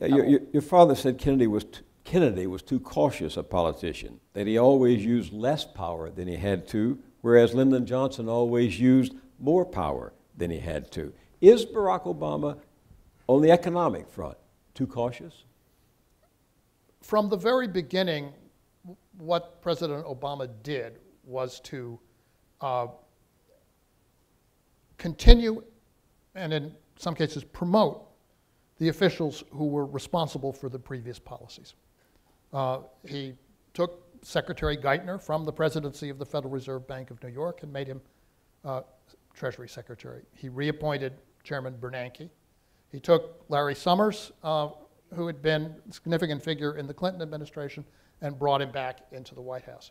years. Yeah, your father said Kennedy was too cautious a politician, that he always used less power than he had to, whereas Lyndon Johnson always used more power than he had to. Is Barack Obama, on the economic front, too cautious? From the very beginning, what President Obama did was to continue and in some cases promote the officials who were responsible for the previous policies. He took Secretary Geithner from the presidency of the Federal Reserve Bank of New York and made him Treasury Secretary. He reappointed Chairman Bernanke. He took Larry Summers, who had been a significant figure in the Clinton administration, and brought him back into the White House.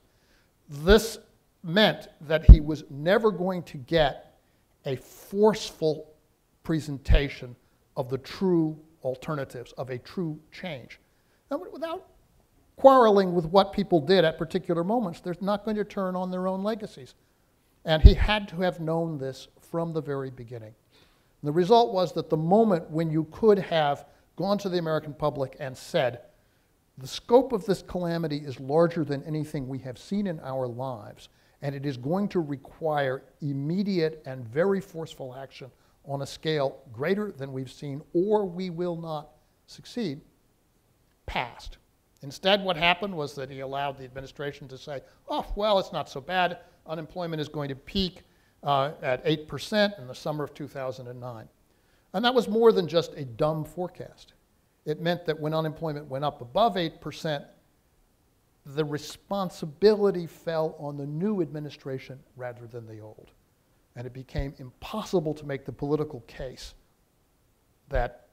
This meant that he was never going to get a forceful presentation of the true alternatives, of a true change. Now, without quarreling with what people did at particular moments, they're not going to turn on their own legacies. And he had to have known this from the very beginning. And the result was that the moment when you could have gone to the American public and said, the scope of this calamity is larger than anything we have seen in our lives, and it is going to require immediate and very forceful action on a scale greater than we've seen, or we will not succeed, passed. Instead, what happened was that he allowed the administration to say, oh, well, it's not so bad. Unemployment is going to peak at 8% in the summer of 2009. And that was more than just a dumb forecast. It meant that when unemployment went up above 8%, the responsibility fell on the new administration rather than the old. And it became impossible to make the political case that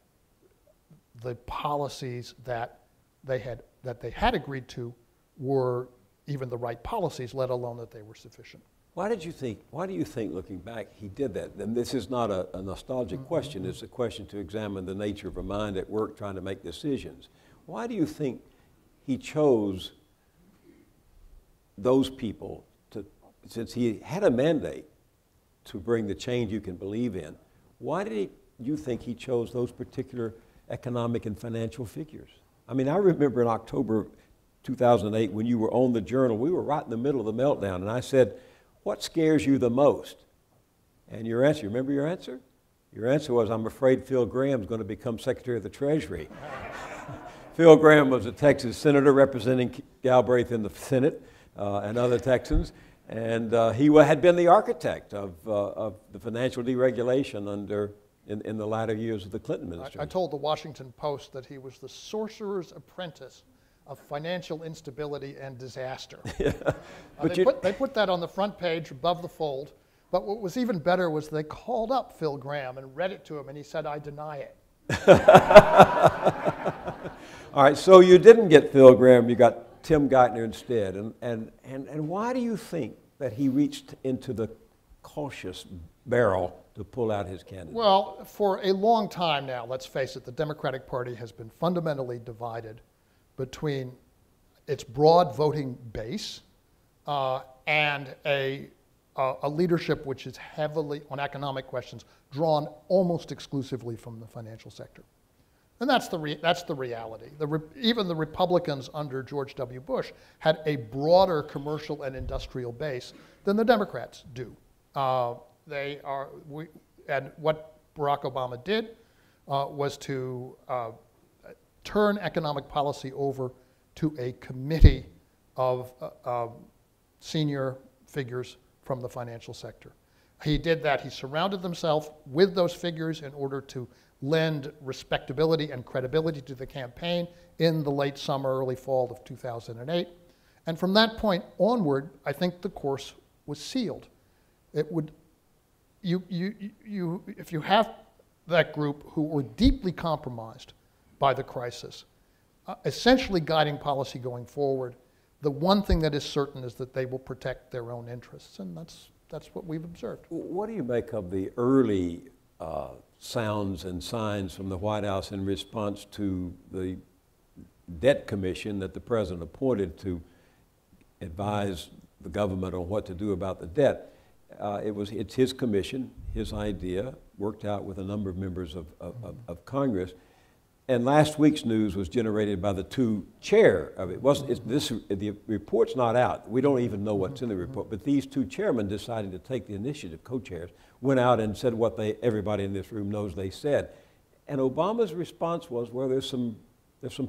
the policies that they had agreed to were even the right policies, let alone that they were sufficient. Why do you think, looking back, he did that? And this is not a nostalgic question. It's a question to examine the nature of a mind at work trying to make decisions. Why do you think he chose those people to, since he had a mandate to bring the change you can believe in, why did you think he chose those particular economic and financial figures? I mean, I remember in October 2008 when you were on the Journal, we were right in the middle of the meltdown, and I said, what scares you the most? And your answer, remember your answer? Your answer was, I'm afraid Phil Gramm's going to become Secretary of the Treasury. Phil Gramm was a Texas senator representing Galbraith in the Senate and other Texans. And he had been the architect of the financial deregulation in the latter years of the Clinton administration. I told the Washington Post that he was the sorcerer's apprentice of financial instability and disaster. Yeah. They put that on the front page above the fold, but what was even better was they called up Phil Gramm and read it to him, and he said, I deny it. All right, so you didn't get Phil Gramm, you got Tim Geithner instead, and why do you think that he reached into the cautious barrel to pull out his candidate? Well, for a long time now, let's face it, the Democratic Party has been fundamentally divided between its broad voting base and a leadership which is heavily, on economic questions, drawn almost exclusively from the financial sector. And that's the reality. Even the Republicans under George W. Bush had a broader commercial and industrial base than the Democrats do. And what Barack Obama did was to turn economic policy over to a committee of senior figures from the financial sector. He did that. He surrounded himself with those figures in order to lend respectability and credibility to the campaign in the late summer, early fall of 2008. And from that point onward, I think the course was sealed. It would, if you have that group who were deeply compromised by the crisis, essentially guiding policy going forward, the one thing that is certain is that they will protect their own interests, and that's what we've observed. What do you make of the early sounds and signs from the White House in response to the debt commission that the president appointed to advise the government on what to do about the debt? It's his commission, his idea, worked out with a number of members of Congress. And last week's news was generated by the two chair of it. The report's not out. We don't even know what's in the report. But these two chairmen decided to take the initiative, co-chairs, went out and said what everybody in this room knows they said. And Obama's response was, well, there's some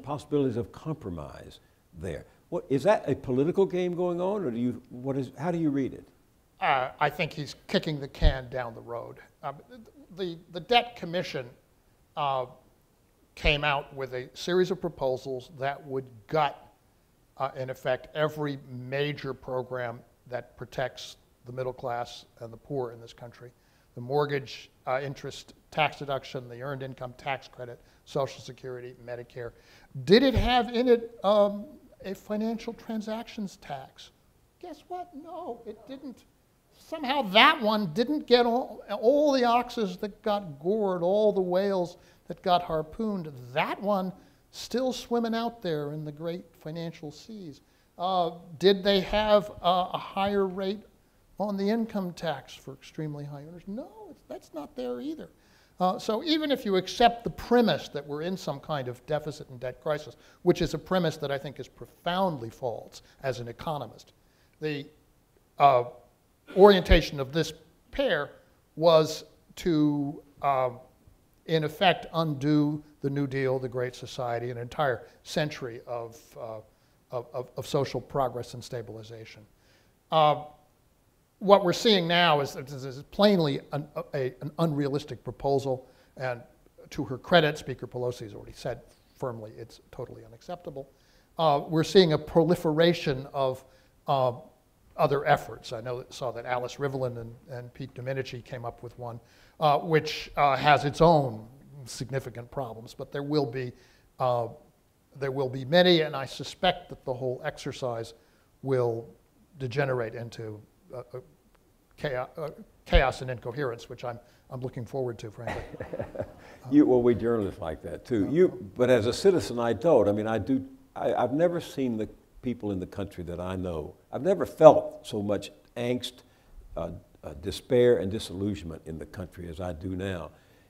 possibilities of compromise there. What, is that a political game going on, or do you, how do you read it? I think he's kicking the can down the road. The debt commission came out with a series of proposals that would gut, in effect, every major program that protects the middle class and the poor in this country. The mortgage interest tax deduction, the earned income tax credit, Social Security, Medicare. Did it have in it a financial transactions tax? Guess what? No, it didn't. Somehow that one didn't get all the oxes that got gored, all the whales that got harpooned. That one still swimming out there in the great financial seas. Did they have a higher rate on the income tax for extremely high earners? No, that's not there either. So even if you accept the premise that we're in some kind of deficit and debt crisis, which is a premise that I think is profoundly false as an economist, the orientation of this pair was to, in effect, undo the New Deal, the Great Society, an entire century of social progress and stabilization. What we're seeing now is plainly an unrealistic proposal, and to her credit, Speaker Pelosi has already said firmly it's totally unacceptable. We're seeing a proliferation of other efforts. I saw that Alice Rivlin and Pete Domenici came up with one, which has its own significant problems, but there will be many, and I suspect that the whole exercise will degenerate into chaos and incoherence, which I'm looking forward to, frankly. Well, we journalists like that too. But as a citizen, I don't. I mean, I've never seen the people in the country that I know. I've never felt so much angst, despair, and disillusionment in the country as I do now.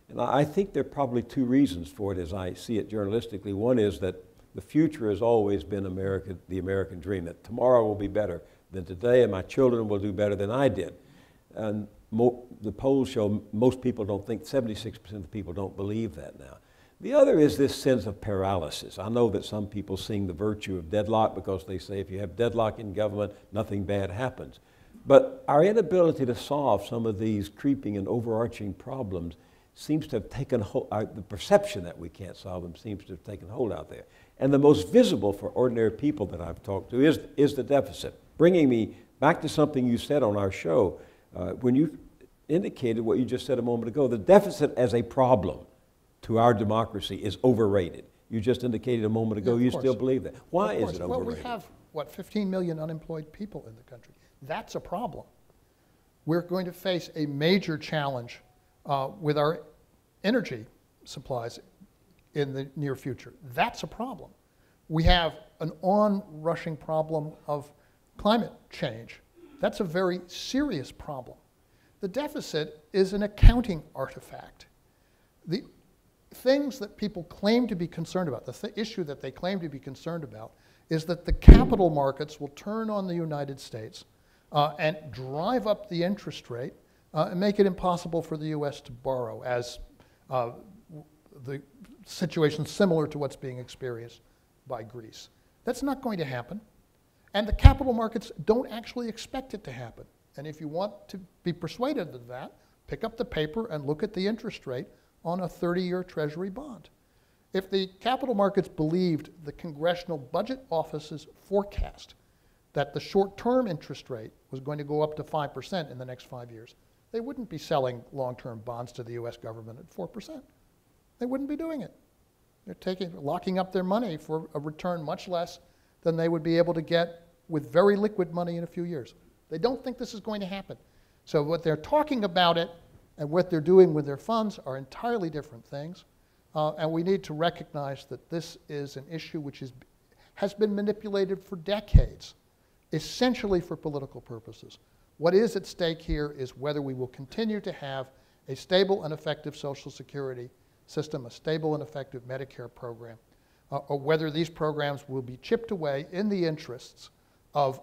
And I think there are probably two reasons for it as I see it journalistically. One is that the future has always been America, the American dream, that tomorrow will be better than today and my children will do better than I did. And the polls show most people don't think, 76% of the people don't believe that now. The other is this sense of paralysis. I know that some people sing the virtue of deadlock because they say if you have deadlock in government, nothing bad happens. But our inability to solve some of these creeping and overarching problems seems to have taken hold. The perception that we can't solve them seems to have taken hold out there. And the most visible for ordinary people that I've talked to is the deficit. Bringing me back to something you said on our show, when you indicated what you just said a moment ago, the deficit as a problem to our democracy is overrated. You just indicated a moment ago you still believe that. Why is it overrated? Well, we have, what, 15 million unemployed people in the country. That's a problem. We're going to face a major challenge with our energy supplies in the near future. That's a problem. We have an onrushing problem of climate change. That's a very serious problem. The deficit is an accounting artifact. The things that people claim to be concerned about, the issue that they claim to be concerned about, is that the capital markets will turn on the United States and drive up the interest rate and make it impossible for the U.S. to borrow, as the situation similar to what's being experienced by Greece. That's not going to happen. And the capital markets don't actually expect it to happen. And if you want to be persuaded of that, pick up the paper and look at the interest rate on a 30-year Treasury bond. If the capital markets believed the Congressional Budget Office's forecast that the short-term interest rate was going to go up to 5% in the next 5 years, they wouldn't be selling long-term bonds to the US government at 4%. They wouldn't be doing it. They're locking up their money for a return much less than they would be able to get with very liquid money in a few years. They don't think this is going to happen. So what they're talking about it and what they're doing with their funds are entirely different things. And we need to recognize that this is an issue which has been manipulated for decades, essentially for political purposes. What is at stake here is whether we will continue to have a stable and effective Social Security system, a stable and effective Medicare program, or whether these programs will be chipped away in the interests of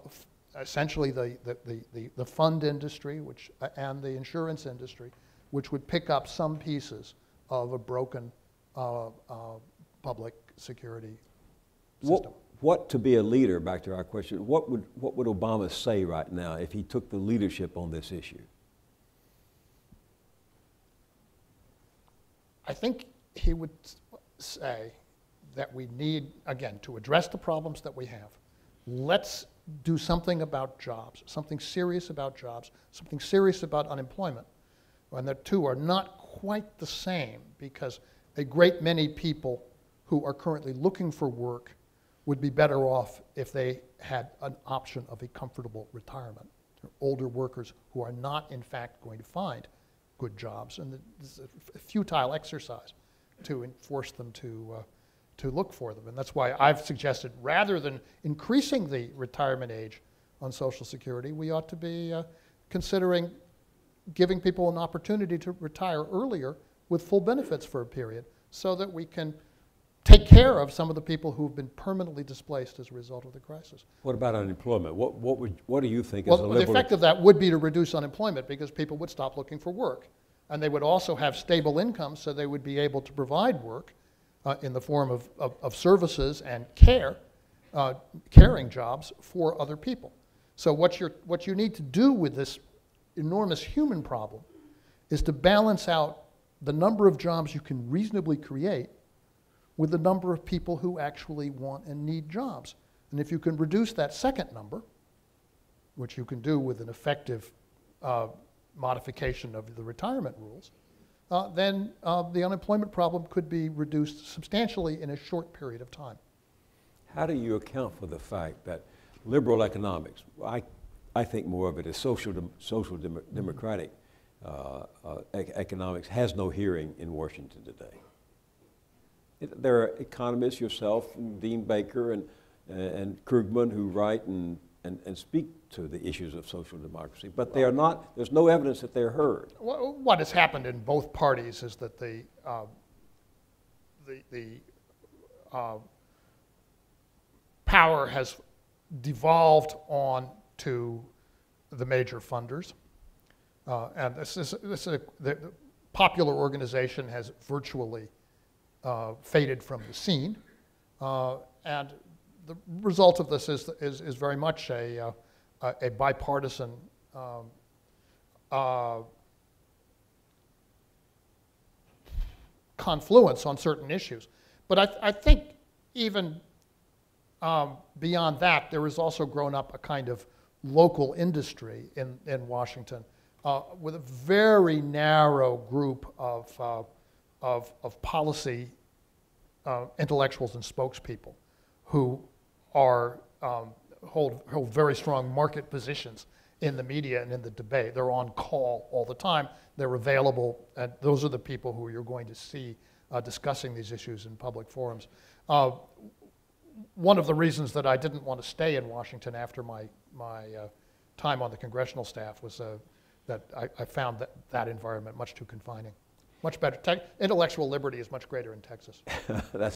essentially the fund industry, which and the insurance industry, which would pick up some pieces of a broken public security system. What to be a leader, back to our question, what would Obama say right now if he took the leadership on this issue? I think he would say that we need, again, to address the problems that we have. Let's do something about jobs, something serious about jobs, something serious about unemployment. And the two are not quite the same, because a great many people who are currently looking for work would be better off if they had an option of a comfortable retirement. They're older workers who are not, in fact, going to find good jobs, and it's a futile exercise to enforce them to look for them. And that's why I've suggested, rather than increasing the retirement age on Social Security, we ought to be considering giving people an opportunity to retire earlier with full benefits for a period, so that we can take care of some of the people who have been permanently displaced as a result of the crisis. What about unemployment? What do you think is a liberal... Well, the effect of that would be to reduce unemployment, because people would stop looking for work. And they would also have stable incomes, so they would be able to provide work in the form of services and care, caring jobs for other people. So what you need to do with this enormous human problem is to balance out the number of jobs you can reasonably create with the number of people who actually want and need jobs. And if you can reduce that second number, which you can do with an effective modification of the retirement rules, then the unemployment problem could be reduced substantially in a short period of time. How do you account for the fact that liberal economics, I think more of it is social democratic economics, has no hearing in Washington today? There are economists, yourself, and Dean Baker, and Krugman, who write and speak to the issues of social democracy, but they are not, there's no evidence that they're heard. What has happened in both parties is that the power has devolved on to the major funders, and the popular organization has virtually faded from the scene, and the result of this is very much a bipartisan confluence on certain issues. But I think even beyond that, there has also grown up a kind of local industry in Washington with a very narrow group of policy intellectuals and spokespeople who are hold very strong market positions in the media and in the debate. They're on call all the time. They're available, and those are the people who you're going to see discussing these issues in public forums. One of the reasons that I didn't want to stay in Washington after my time on the congressional staff was that I found that environment much too confining. Much better. Intellectual liberty is much greater in Texas. That's